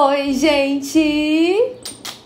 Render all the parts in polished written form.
Oi, gente!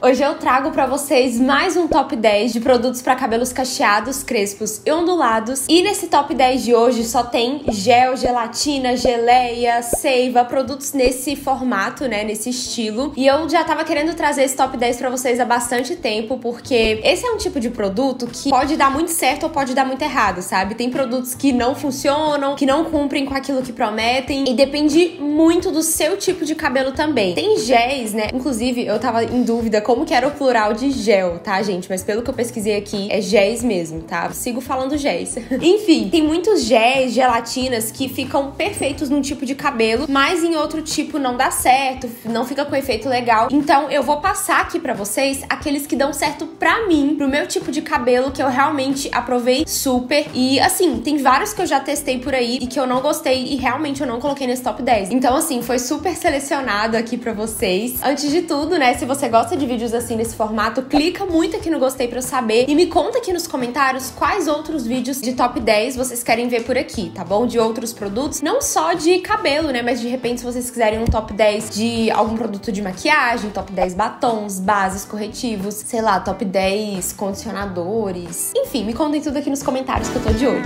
Hoje eu trago pra vocês mais um top 10 de produtos pra cabelos cacheados, crespos e ondulados. E nesse top 10 de hoje só tem gel, gelatina, geleia, seiva, produtos nesse formato, né, nesse estilo. E eu já tava querendo trazer esse top 10 pra vocês há bastante tempo, porque esse é um tipo de produto que pode dar muito certo ou pode dar muito errado, sabe? Tem produtos que não funcionam, que não cumprem com aquilo que prometem, e depende muito do seu tipo de cabelo também. Tem géis, né? Inclusive, eu tava em dúvida como que era o plural de gel, tá, gente? Mas pelo que eu pesquisei aqui, é géis mesmo, tá? Eu sigo falando géis. Enfim, tem muitos géis, gelatinas que ficam perfeitos num tipo de cabelo, mas em outro tipo não dá certo, não fica com efeito legal. Então, eu vou passar aqui pra vocês aqueles que dão certo pra mim, pro meu tipo de cabelo, que eu realmente aprovei super. E, assim, tem vários que eu já testei por aí e que eu não gostei e realmente eu não coloquei nesse top 10. Então, assim, foi super selecionado aqui pra vocês. Antes de tudo, né, se você gosta de vídeos assim nesse formato, clica muito aqui no gostei pra eu saber e me conta aqui nos comentários quais outros vídeos de top 10 vocês querem ver por aqui, tá bom? De outros produtos, não só de cabelo, né? Mas de repente se vocês quiserem um top 10 de algum produto de maquiagem, top 10 batons, bases, corretivos, sei lá, top 10 condicionadores, enfim, me contem tudo aqui nos comentários que eu tô de olho.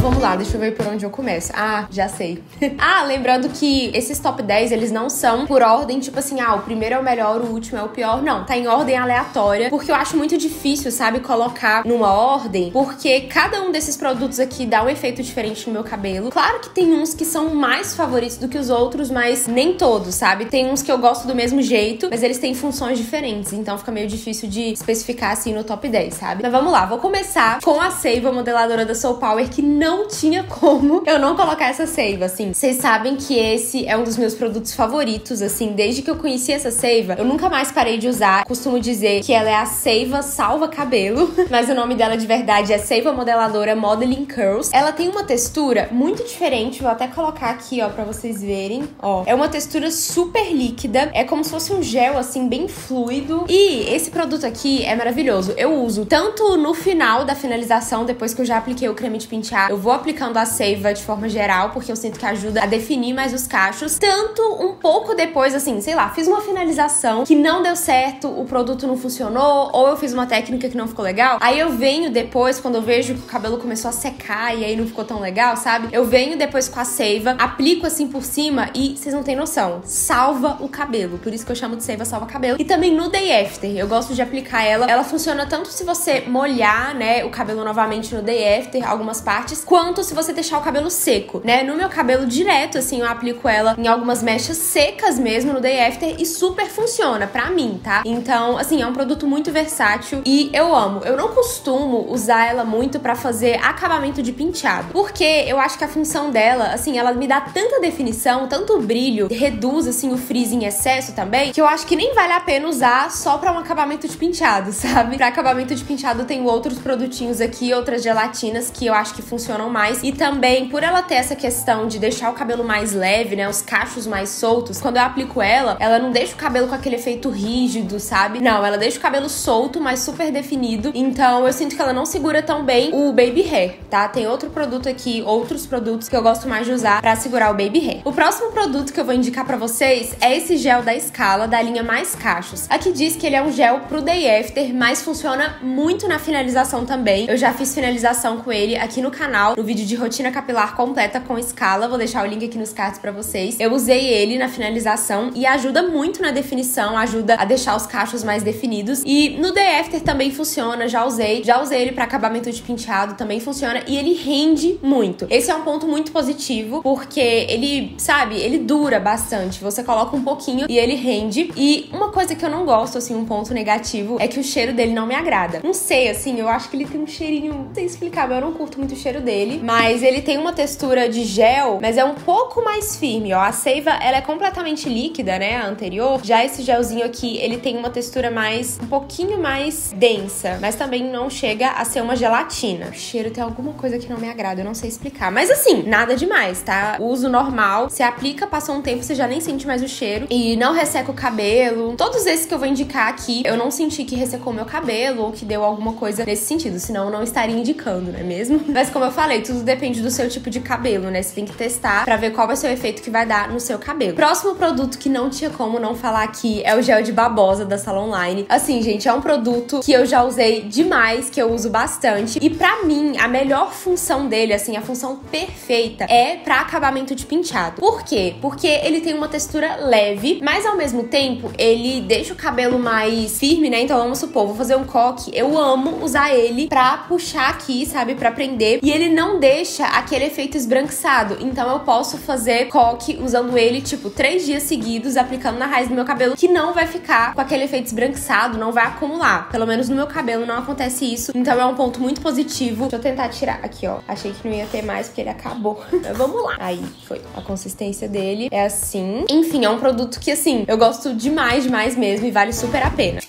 Vamos lá, deixa eu ver por onde eu começo. Ah, já sei. Ah, lembrando que esses top 10, eles não são por ordem, tipo assim, ah, o primeiro é o melhor, o último é o pior. Não, tá em ordem aleatória, porque eu acho muito difícil, sabe, colocar numa ordem, porque cada um desses produtos aqui dá um efeito diferente no meu cabelo. Claro que tem uns que são mais favoritos do que os outros, mas nem todos, sabe? Tem uns que eu gosto do mesmo jeito, mas eles têm funções diferentes, então fica meio difícil de especificar assim no top 10, sabe? Mas vamos lá, vou começar com a seiva modeladora da Soul Power, que não tinha como eu não colocar essa seiva, assim. Vocês sabem que esse é um dos meus produtos favoritos, assim. Desde que eu conheci essa seiva, eu nunca mais parei de usar. Costumo dizer que ela é a seiva salva cabelo, mas o nome dela de verdade é seiva modeladora Modeling Curls. Ela tem uma textura muito diferente, vou até colocar aqui, ó, pra vocês verem, ó. É uma textura super líquida, é como se fosse um gel, assim, bem fluido. E esse produto aqui é maravilhoso. Eu uso tanto no final da finalização, depois que eu já apliquei o creme de pentear, eu vou aplicando a seiva de forma geral, porque eu sinto que ajuda a definir mais os cachos. Tanto um pouco depois, assim, sei lá, fiz uma finalização que não deu certo, o produto não funcionou, ou eu fiz uma técnica que não ficou legal, aí eu venho depois, quando eu vejo que o cabelo começou a secar e aí não ficou tão legal, sabe? Eu venho depois com a seiva, aplico assim por cima e, vocês não têm noção, salva o cabelo. Por isso que eu chamo de seiva salva cabelo. E também no day after, eu gosto de aplicar ela. Ela funciona tanto se você molhar, né, o cabelo novamente no day after, algumas partes, quanto se você deixar o cabelo seco, né? No meu cabelo direto, assim, eu aplico ela em algumas mechas secas mesmo no day after e super funciona pra mim, tá? Então, assim, é um produto muito versátil e eu amo. Eu não costumo usar ela muito pra fazer acabamento de penteado, porque eu acho que a função dela, assim, ela me dá tanta definição, tanto brilho, reduz, assim, o frizz em excesso também, que eu acho que nem vale a pena usar só pra um acabamento de penteado, sabe? Pra acabamento de penteado eu tenho outros produtinhos aqui, outras gelatinas que eu acho que funcionam mais. E também, por ela ter essa questão de deixar o cabelo mais leve, né, os cachos mais soltos, quando eu aplico ela, ela não deixa o cabelo com aquele efeito rígido, sabe? Não, ela deixa o cabelo solto, mas super definido. Então eu sinto que ela não segura tão bem o baby hair, tá? Tem outro produto aqui, outros produtos que eu gosto mais de usar pra segurar o baby hair. O próximo produto que eu vou indicar pra vocês é esse gel da Scala, da linha Mais Cachos. Aqui diz que ele é um gel pro day after, mas funciona muito na finalização também. Eu já fiz finalização com ele aqui no canal, no vídeo de rotina capilar completa com Scala, vou deixar o link aqui nos cards pra vocês. Eu usei ele na finalização e ajuda muito na definição, ajuda a deixar os cachos mais definidos. E no day after também funciona, já usei ele pra acabamento de penteado, também funciona e ele rende muito. Esse é um ponto muito positivo, porque ele, sabe, ele dura bastante, você coloca um pouquinho e ele rende. E uma coisa que eu não gosto, assim, um ponto negativo, é que o cheiro dele não me agrada. Não sei, assim, eu acho que ele tem um cheirinho, não sei explicar, mas eu não curto muito o cheiro dele. Mas ele tem uma textura de gel, mas é um pouco mais firme, ó. A seiva, ela é completamente líquida, né, a anterior. Já esse gelzinho aqui, ele tem uma textura mais, um pouquinho mais densa, mas também não chega a ser uma gelatina. O cheiro tem alguma coisa que não me agrada, eu não sei explicar. Mas assim, nada demais, tá? O uso normal, você aplica, passou um tempo, você já nem sente mais o cheiro. E não resseca o cabelo. Todos esses que eu vou indicar aqui, eu não senti que ressecou meu cabelo ou que deu alguma coisa nesse sentido, senão eu não estaria indicando, não é mesmo? Mas como eu falei, falei, tudo depende do seu tipo de cabelo, né? Você tem que testar pra ver qual vai ser o efeito que vai dar no seu cabelo. Próximo produto que não tinha como não falar aqui é o Gel de Babosa da Salon Line. Assim, gente, é um produto que eu já usei demais, que eu uso bastante. E pra mim, a melhor função dele, assim, a função perfeita é pra acabamento de penteado. Por quê? Porque ele tem uma textura leve, mas ao mesmo tempo ele deixa o cabelo mais firme, né? Então vamos supor, vou fazer um coque, eu amo usar ele pra puxar aqui, sabe? Pra prender. E ele não deixa aquele efeito esbranquiçado. Então eu posso fazer coque usando ele, tipo, 3 dias seguidos, aplicando na raiz do meu cabelo, que não vai ficar com aquele efeito esbranquiçado, não vai acumular. Pelo menos no meu cabelo não acontece isso. Então é um ponto muito positivo. Deixa eu tentar tirar aqui, ó. Achei que não ia ter mais, porque ele acabou. Mas vamos lá. Aí, foi. A consistência dele é assim. Enfim, é um produto que, assim, eu gosto demais, demais mesmo, e vale super a pena.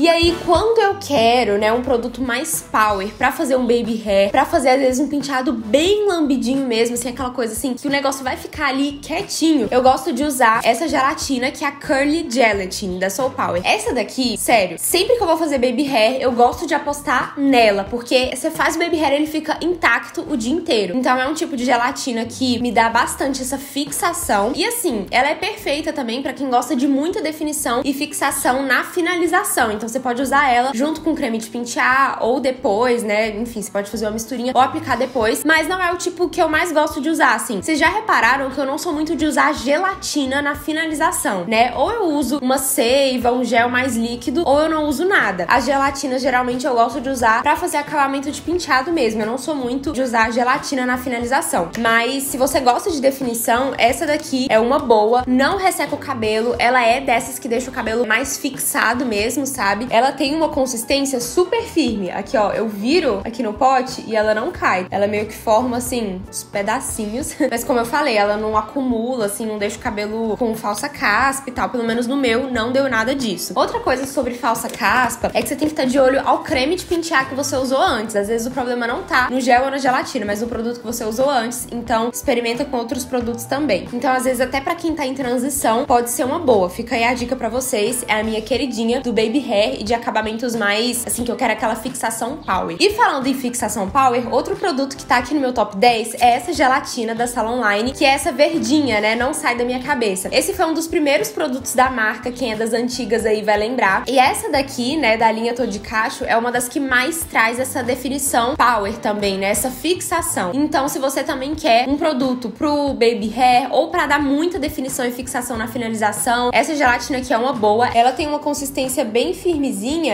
E aí, quando eu quero, né, um produto mais power pra fazer um baby hair, pra fazer, às vezes, um penteado bem lambidinho mesmo, assim, aquela coisa assim, que o negócio vai ficar ali quietinho, eu gosto de usar essa gelatina, que é a Curly Gelatine, da Soul Power. Essa daqui, sério, sempre que eu vou fazer baby hair, eu gosto de apostar nela, porque você faz o baby hair, ele fica intacto o dia inteiro. Então, é um tipo de gelatina que me dá bastante essa fixação. E, assim, ela é perfeita também pra quem gosta de muita definição e fixação na finalização. Então, você pode usar ela junto com creme de pentear ou depois, né? Enfim, você pode fazer uma misturinha ou aplicar depois, mas não é o tipo que eu mais gosto de usar, assim. Vocês já repararam que eu não sou muito de usar gelatina na finalização, né? Ou eu uso uma seiva, um gel mais líquido, ou eu não uso nada. A gelatina, geralmente, eu gosto de usar pra fazer acabamento de penteado mesmo. Eu não sou muito de usar gelatina na finalização. Mas, se você gosta de definição, essa daqui é uma boa. Não resseca o cabelo. Ela é dessas que deixa o cabelo mais fixado mesmo, sabe? Ela tem uma consistência super firme. Aqui, ó, eu viro aqui no pote e ela não cai. Ela meio que forma, assim, os pedacinhos. Mas como eu falei, ela não acumula, assim, não deixa o cabelo com falsa caspa e tal. Pelo menos no meu, não deu nada disso. Outra coisa sobre falsa caspa é que você tem que estar de olho ao creme de pentear que você usou antes. Às vezes o problema não tá no gel ou na gelatina, mas no produto que você usou antes. Então, experimenta com outros produtos também. Então, às vezes, até pra quem tá em transição, pode ser uma boa. Fica aí a dica pra vocês. É a minha queridinha do Baby Hair e de acabamentos mais, assim, que eu quero aquela fixação power. E falando em fixação power, outro produto que tá aqui no meu top 10 é essa gelatina da Salon Line, que é essa verdinha, né? Não sai da minha cabeça. Esse foi um dos primeiros produtos da marca, quem é das antigas aí vai lembrar. E essa daqui, né, da linha Gel de Babosa, é uma das que mais traz essa definição power também, né? Essa fixação. Então, se você também quer um produto pro baby hair ou pra dar muita definição e fixação na finalização, essa gelatina aqui é uma boa. Ela tem uma consistência bem firmezinha,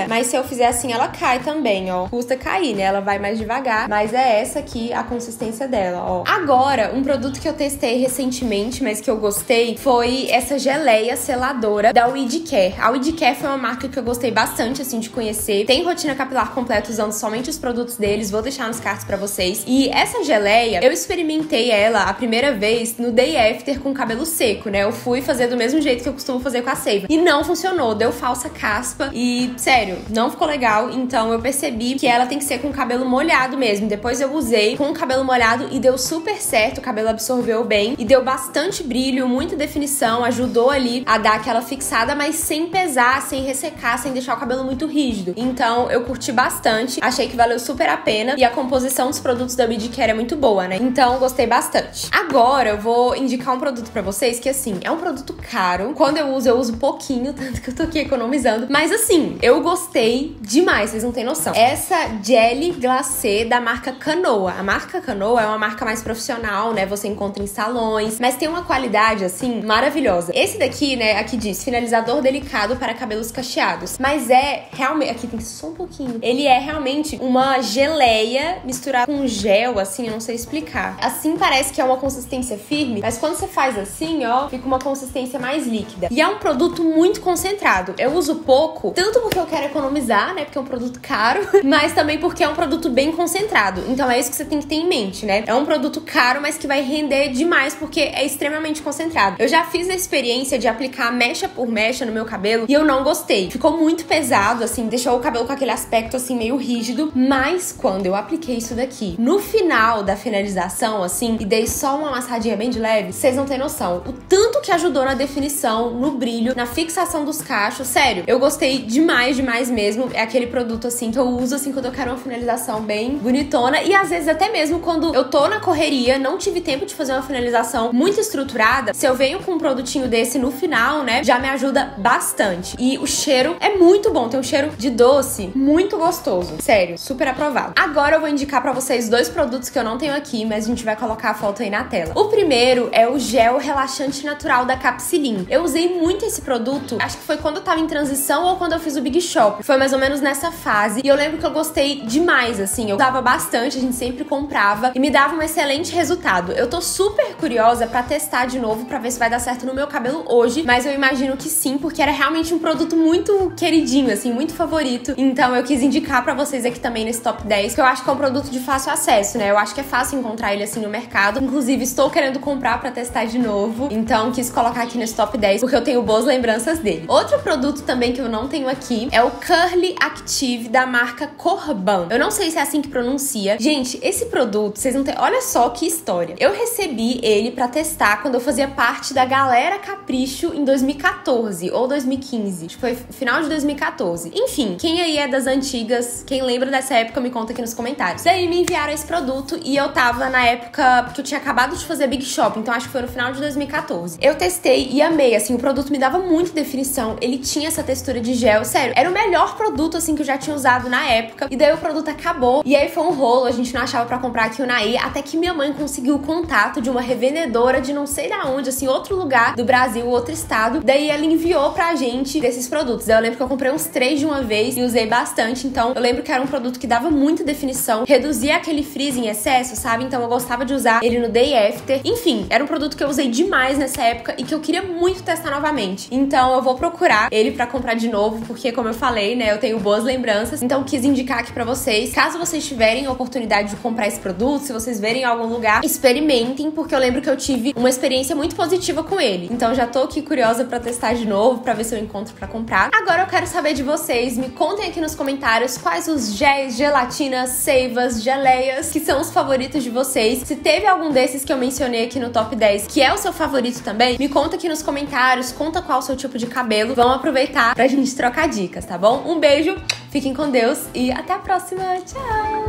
mas se eu fizer assim, ela cai também, ó. Custa cair, né? Ela vai mais devagar, mas é essa aqui a consistência dela, ó. Agora, um produto que eu testei recentemente, mas que eu gostei, foi essa geleia seladora da Widi Care. A Widi Care foi uma marca que eu gostei bastante, assim, de conhecer. Tem rotina capilar completa usando somente os produtos deles, vou deixar nos cards pra vocês. E essa geleia, eu experimentei ela a primeira vez no day after com cabelo seco, né? Eu fui fazer do mesmo jeito que eu costumo fazer com a seiva. E não funcionou, deu falsa caspa. E, sério, não ficou legal. Então eu percebi que ela tem que ser com o cabelo molhado mesmo. Depois eu usei com o cabelo molhado e deu super certo. O cabelo absorveu bem e deu bastante brilho, muita definição. Ajudou ali a dar aquela fixada, mas sem pesar, sem ressecar, sem deixar o cabelo muito rígido. Então eu curti bastante. Achei que valeu super a pena. E a composição dos produtos da Widi Care é muito boa, né? Então gostei bastante. Agora eu vou indicar um produto pra vocês que, assim, é um produto caro. Quando eu uso pouquinho, tanto que eu tô aqui economizando. Mas, assim, eu gostei demais, vocês não têm noção. Essa Jelly Glacê da marca Canoa. A marca Canoa é uma marca mais profissional, né? Você encontra em salões, mas tem uma qualidade, assim, maravilhosa. Esse daqui, né, aqui diz, finalizador delicado para cabelos cacheados. Mas é realmente... Aqui tem só um pouquinho. Ele é realmente uma geleia misturada com gel, assim, eu não sei explicar. Assim parece que é uma consistência firme, mas quando você faz assim, ó, fica uma consistência mais líquida. E é um produto muito concentrado. Eu uso pouco, tanto tanto porque eu quero economizar, né, porque é um produto caro, mas também porque é um produto bem concentrado. Então é isso que você tem que ter em mente, né? É um produto caro, mas que vai render demais porque é extremamente concentrado. Eu já fiz a experiência de aplicar mecha por mecha no meu cabelo e eu não gostei. Ficou muito pesado, assim, deixou o cabelo com aquele aspecto, assim, meio rígido. Mas quando eu apliquei isso daqui, no final da finalização, assim, e dei só uma amassadinha bem de leve, vocês não têm noção o tanto que ajudou na definição, no brilho, na fixação dos cachos. Sério, eu gostei demais, demais mesmo. É aquele produto, assim, que eu uso, assim, quando eu quero uma finalização bem bonitona. E às vezes até mesmo quando eu tô na correria, não tive tempo de fazer uma finalização muito estruturada, se eu venho com um produtinho desse no final, né, já me ajuda bastante. E o cheiro é muito bom, tem um cheiro de doce muito gostoso. Sério, super aprovado. Agora eu vou indicar pra vocês dois produtos que eu não tenho aqui, mas a gente vai colocar a foto aí na tela. O primeiro é o gel relaxante natural da Capsilim. Eu usei muito esse produto, acho que foi quando eu tava em transição ou quando eu fiz o Big Shop. Foi mais ou menos nessa fase. E eu lembro que eu gostei demais, assim. Eu usava bastante, a gente sempre comprava e me dava um excelente resultado. Eu tô super curiosa pra testar de novo, pra ver se vai dar certo no meu cabelo hoje, mas eu imagino que sim, porque era realmente um produto muito queridinho, assim, muito favorito. Então eu quis indicar pra vocês aqui também nesse top 10, que eu acho que é um produto de fácil acesso, né? Eu acho que é fácil encontrar ele, assim, no mercado. Inclusive, estou querendo comprar pra testar de novo, então quis colocar aqui nesse top 10, porque eu tenho boas lembranças dele. Outro produto também que eu não tenho aqui é o Curly Active da marca Corbin. Eu não sei se é assim que pronuncia. Gente, esse produto, vocês não têm... Olha só que história. Eu recebi ele pra testar quando eu fazia parte da Galera Capricho em 2014 ou 2015. Acho que foi final de 2014. Enfim, quem aí é das antigas, quem lembra dessa época, me conta aqui nos comentários. Daí me enviaram esse produto e eu tava na época... Porque eu tinha acabado de fazer Big Shop, então acho que foi no final de 2014. Eu testei e amei, assim, o produto me dava muita definição. Ele tinha essa textura de gel, sério. Era o melhor produto, assim, que eu já tinha usado na época. E daí o produto acabou. E aí foi um rolo, a gente não achava pra comprar aqui o Naí, até que minha mãe conseguiu o contato de uma revendedora de não sei da onde, assim, outro lugar do Brasil, outro estado. Daí ela enviou pra gente desses produtos. Eu lembro que eu comprei uns 3 de uma vez e usei bastante. Então eu lembro que era um produto que dava muita definição, reduzia aquele frizz em excesso, sabe? Então eu gostava de usar ele no day after. Enfim, era um produto que eu usei demais nessa época e que eu queria muito testar novamente. Então eu vou procurar ele pra comprar de novo, porque como eu falei, né, eu tenho boas lembranças. Então quis indicar aqui pra vocês. Caso vocês tiverem a oportunidade de comprar esse produto, se vocês verem em algum lugar, experimentem, porque eu lembro que eu tive uma experiência muito positiva com ele. Então já tô aqui curiosa pra testar de novo, pra ver se eu encontro pra comprar. Agora eu quero saber de vocês, me contem aqui nos comentários quais os géis, gelatinas, seivas, geleias que são os favoritos de vocês. Se teve algum desses que eu mencionei aqui no top 10 que é o seu favorito também, me conta aqui nos comentários, conta qual o seu tipo de cabelo. Vamos aproveitar pra gente trocar dicas, tá bom? Um beijo, fiquem com Deus e até a próxima. Tchau!